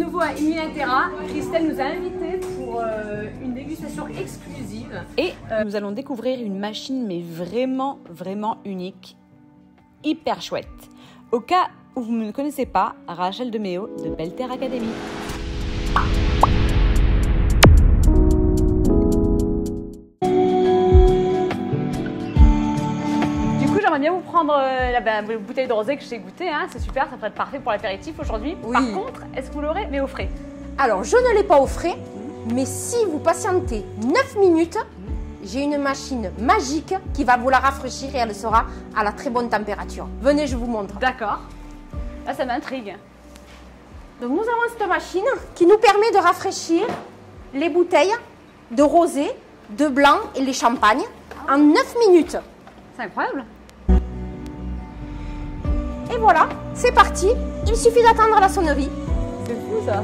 nouveau à InvinaTerra. Christelle nous a invités pour une dégustation exclusive. Et nous allons découvrir une machine mais vraiment unique, hyper chouette. Au cas où vous ne connaissez pas, Rachel DeMeo de Belle Terre Academy. J'aimerais bien vous prendre la bouteille de rosé que j'ai goûtée, hein, c'est super, ça pourrait être parfait pour l'apéritif aujourd'hui. Oui. Par contre, est-ce que vous l'aurez mais au frais? Alors, je ne l'ai pas au frais, mais si vous patientez 9 minutes, j'ai une machine magique qui va vous la rafraîchir et elle sera à la très bonne température. Venez, je vous montre. D'accord, là ça m'intrigue. Donc, nous avons cette machine qui nous permet de rafraîchir les bouteilles de rosé, de blanc et les champagnes en 9 minutes. C'est incroyable. Et voilà, c'est parti. Il suffit d'attendre la sonnerie. C'est fou ça.